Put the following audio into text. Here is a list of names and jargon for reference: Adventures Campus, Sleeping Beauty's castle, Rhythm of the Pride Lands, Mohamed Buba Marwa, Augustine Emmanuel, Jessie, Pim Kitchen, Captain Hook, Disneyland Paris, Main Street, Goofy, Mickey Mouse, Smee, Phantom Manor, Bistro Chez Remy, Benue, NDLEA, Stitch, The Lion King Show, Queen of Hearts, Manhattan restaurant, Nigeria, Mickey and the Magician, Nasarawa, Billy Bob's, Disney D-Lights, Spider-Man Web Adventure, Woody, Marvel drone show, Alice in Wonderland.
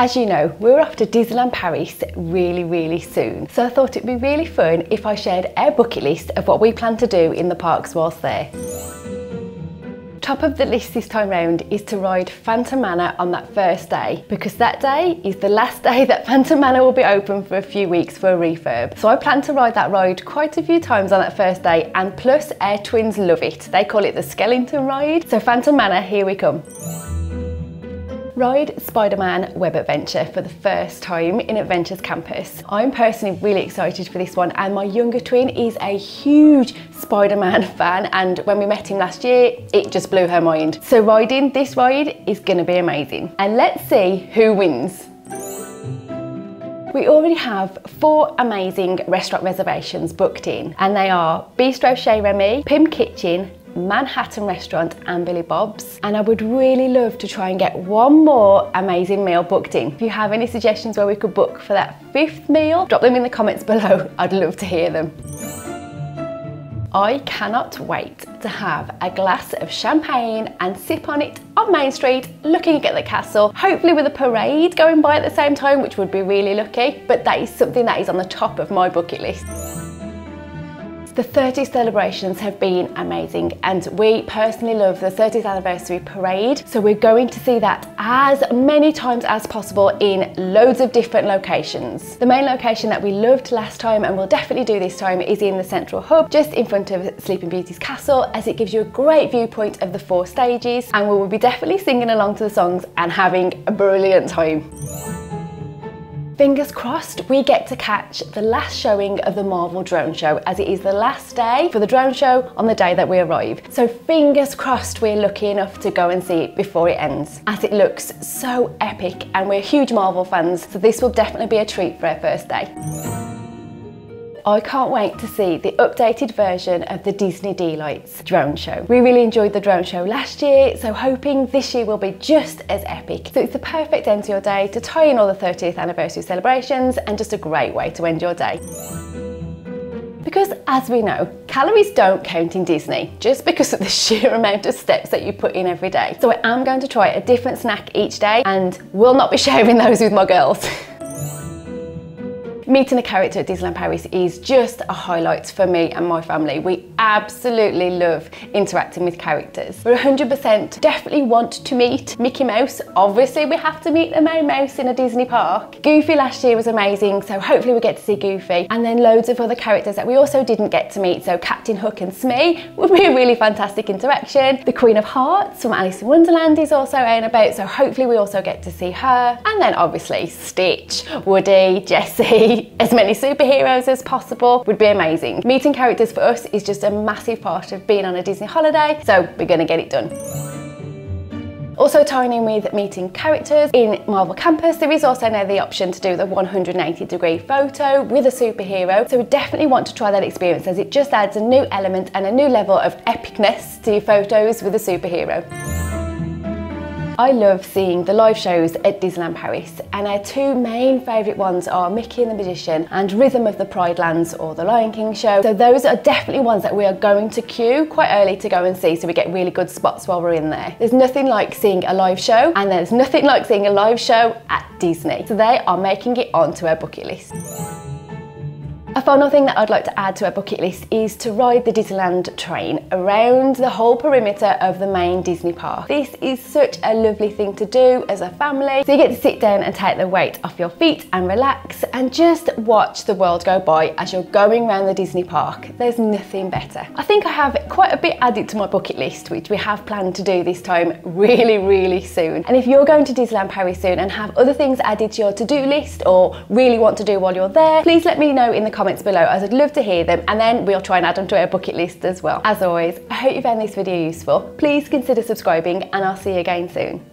As you know, we're off to Disneyland Paris really soon, so I thought it'd be really fun if I shared our bucket list of what we plan to do in the parks whilst there. Top of the list this time round is to ride Phantom Manor on that first day, because that day is the last day that Phantom Manor will be open for a few weeks for a refurb. So I plan to ride that ride quite a few times on that first day, and plus our twins love it. They call it the Skellington ride. So Phantom Manor, here we come. Ride Spider-Man Web Adventure for the first time in Adventures Campus. I'm personally really excited for this one, and my younger twin is a huge Spider-Man fan, and when we met him last year, it just blew her mind. So riding this ride is gonna be amazing. And let's see who wins. We already have 4 amazing restaurant reservations booked in, and they are Bistro Chez Remy, Pim Kitchen, Manhattan Restaurant and Billy Bob's, and I would really love to try and get one more amazing meal booked in. If you have any suggestions where we could book for that 5th meal, drop them in the comments below. I'd love to hear them. I cannot wait to have a glass of champagne and sip on it on Main Street, looking at the castle, hopefully with a parade going by at the same time, which would be really lucky, but that is something that is on the top of my bucket list. The 30th celebrations have been amazing, and we personally love the 30th anniversary parade, so we're going to see that as many times as possible in loads of different locations. The main location that we loved last time and will definitely do this time is in the central hub, just in front of Sleeping Beauty's castle, as it gives you a great viewpoint of the 4 stages, and we will be definitely singing along to the songs and having a brilliant time. Fingers crossed we get to catch the last showing of the Marvel drone show, as it is the last day for the drone show on the day that we arrive. So fingers crossed we're lucky enough to go and see it before it ends, as it looks so epic, and we're huge Marvel fans, so this will definitely be a treat for our first day. I can't wait to see the updated version of the Disney D-Lights drone show. We really enjoyed the drone show last year, so hoping this year will be just as epic. So it's the perfect end to your day to tie in all the 30th anniversary celebrations, and just a great way to end your day. Because as we know, calories don't count in Disney, just because of the sheer amount of steps that you put in every day. So I am going to try a different snack each day, and will not be sharing those with my girls. Meeting a character at Disneyland Paris is just a highlight for me and my family. We absolutely love interacting with characters. We're 100% definitely want to meet Mickey Mouse. Obviously, we have to meet the Main Mouse in a Disney park. Goofy last year was amazing, so hopefully we get to see Goofy. And then loads of other characters that we also didn't get to meet, so Captain Hook and Smee would be a really fantastic interaction. The Queen of Hearts from Alice in Wonderland is also out and about, so hopefully we also get to see her. And then obviously Stitch, Woody, Jessie, as many superheroes as possible would be amazing. Meeting characters for us is just a massive part of being on a Disney holiday, so we're gonna get it done. Also tying in with meeting characters in Marvel Campus, there is also now the option to do the 180-degree photo with a superhero, so we definitely want to try that experience, as it just adds a new element and a new level of epicness to your photos with a superhero. I love seeing the live shows at Disneyland Paris, and our 2 main favourite ones are Mickey and the Magician and Rhythm of the Pride Lands, or The Lion King Show. So those are definitely ones that we are going to queue quite early to go and see, so we get really good spots while we're in there. There's nothing like seeing a live show, and there's nothing like seeing a live show at Disney. So they are making it onto our bucket list. A final thing that I'd like to add to our bucket list is to ride the Disneyland train around the whole perimeter of the main Disney park. This is such a lovely thing to do as a family. So you get to sit down and take the weight off your feet and relax, and just watch the world go by as you're going around the Disney park. There's nothing better. I think I have quite a bit added to my bucket list, which we have planned to do this time really soon. And if you're going to Disneyland Paris soon and have other things added to your to-do list, or really want to do while you're there, please let me know in the comments below, as I'd love to hear them, and then we'll try and add them to our bucket list as well. As always, I hope you found this video useful. Please consider subscribing, and I'll see you again soon.